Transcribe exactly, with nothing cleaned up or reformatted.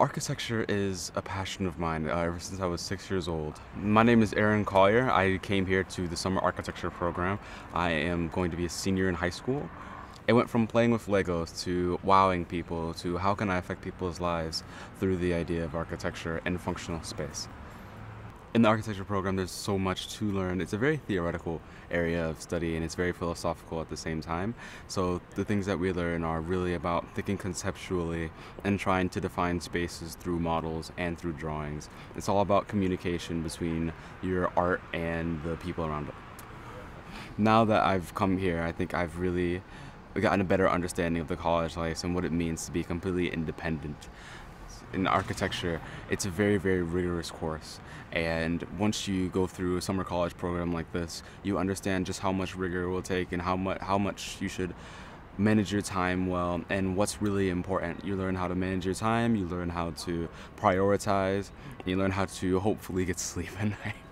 Architecture is a passion of mine uh, ever since I was six years old. My name is Aaron Collier. I came here to the summer architecture program. I am going to be a senior in high school. It went from playing with Legos to wowing people to how can I affect people's lives through the idea of architecture and functional space. In the architecture program, there's so much to learn. It's a very theoretical area of study and it's very philosophical at the same time. So the things that we learn are really about thinking conceptually and trying to define spaces through models and through drawings. It's all about communication between your art and the people around it. Now that I've come here, I think I've really gotten a better understanding of the college life and what it means to be completely independent. In architecture, it's a very, very rigorous course, and once you go through a summer college program like this, you understand just how much rigor it will take and how much how much you should manage your time well and what's really important. You learn how to manage your time, you learn how to prioritize, and you learn how to hopefully get sleep at night.